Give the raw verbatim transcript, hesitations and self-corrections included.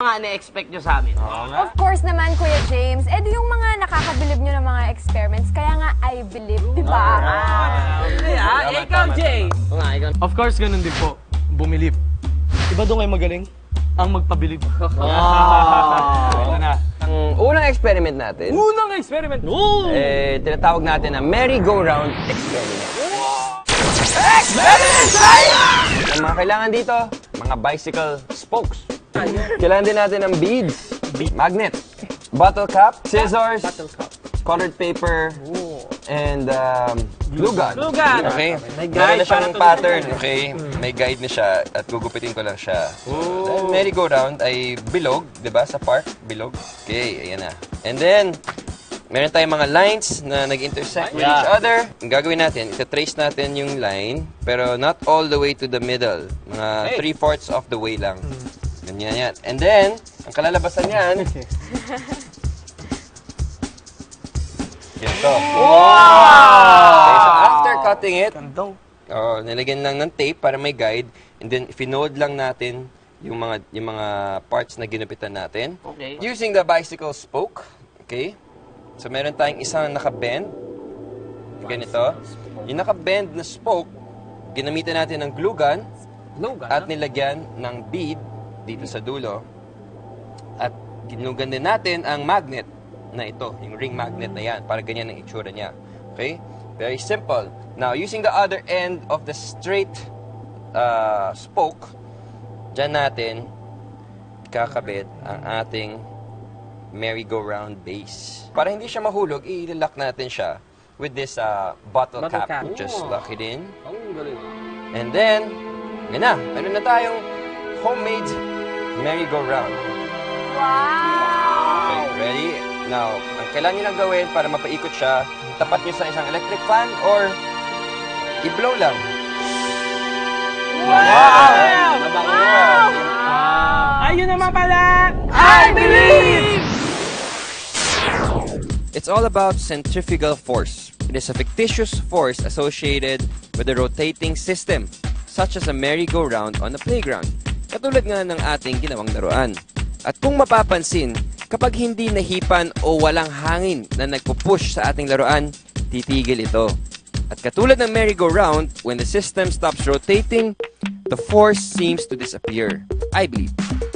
mga na-expect nyo sa amin? Oh, of course naman, Kuya James. Eh, di yung mga nakakabilib nyo ng mga experiments, kaya nga, I believe, di ba? Ah, ikaw, Jay! Of course, ganun din po. Bumilib. Iba doon kayo magaling? Ang magpabilib. Ito na. Ang unang experiment natin. Unang experiment? No! Eh, tinatawag natin na merry-go-round experiment. Experiment tayo! Ang mga kailangan dito, mga bicycle spokes. Kailangan din natin ng beads, magnet, bottle cap, scissors, colored paper, and um, glue gun. Glue gun! Okay? May guide na siya ng pattern, okay? May guide na siya at gugupitin ko lang siya. Then, merry-go-round ay bilog, di ba? Sa park, bilog. Okay, ayan na. And then, meron tayong mga lines na nag-intersect with each other. Ang gagawin natin, ita-trace natin yung line, pero not all the way to the middle. Mga three-fourths of the way lang. Ganyan yan. And then, ang kalalabasan yan, ganito. Wow! Okay, so after cutting it, oh, nilagyan lang ng tape para may guide. And then, finold lang natin yung mga, yung mga parts na ginupitan natin. Okay. Using the bicycle spoke, okay? So, meron tayong isang nakabend. Ganito. Yung nakabend na spoke, ginamitan natin ng glue gun at nilagyan ng bead dito sa dulo. At ginugan din natin ang magnet na ito, yung ring magnet na yan, para ganyan ang itsura niya. Okay? Very simple. Now, using the other end of the straight uh, spoke, dyan natin kakabit ang ating merry-go-round base. Para hindi siya mahulog, i-lock natin siya with this uh, bottle, bottle cap. cap. Just lock it in. Oh, galing. And then, yun na. Ano na tayong homemade merry-go-round. Wow! Okay, ready? Now, ang kailangan nyo lang gawin para mapaikot siya, tapat nyo sa isang electric fan or i-blow lang. Wow! Wow! Wow! Wow! Wow! Ayun naman pala! I believe! It's all about centrifugal force. It is a fictitious force associated with a rotating system, such as a merry-go-round on a playground. Katulad nga ng ating ginawang laruan. At kung mapapansin, kapag hindi nahipan o walang hangin na nagpupush sa ating laruan, titigil ito. At katulad ng merry-go-round, when the system stops rotating, the force seems to disappear. I believe.